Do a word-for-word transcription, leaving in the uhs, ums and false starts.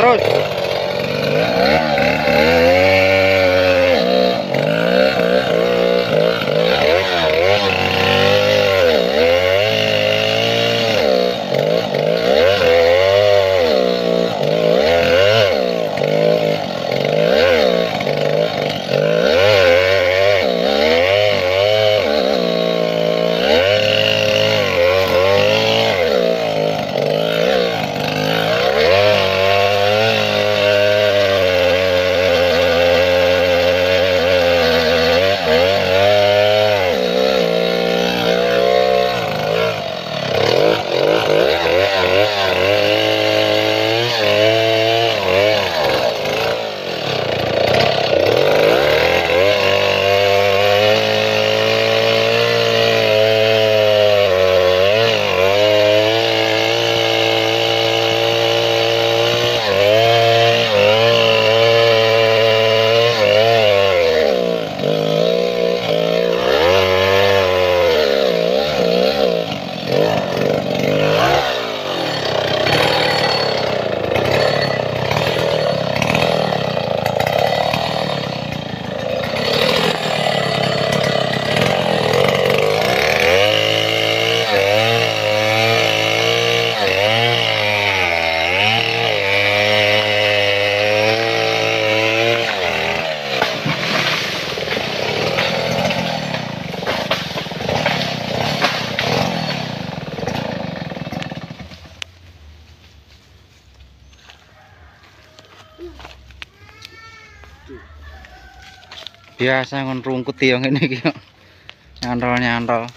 terus. Biasa ngon rungkut tiang ini iki kok nyantol-nyantol.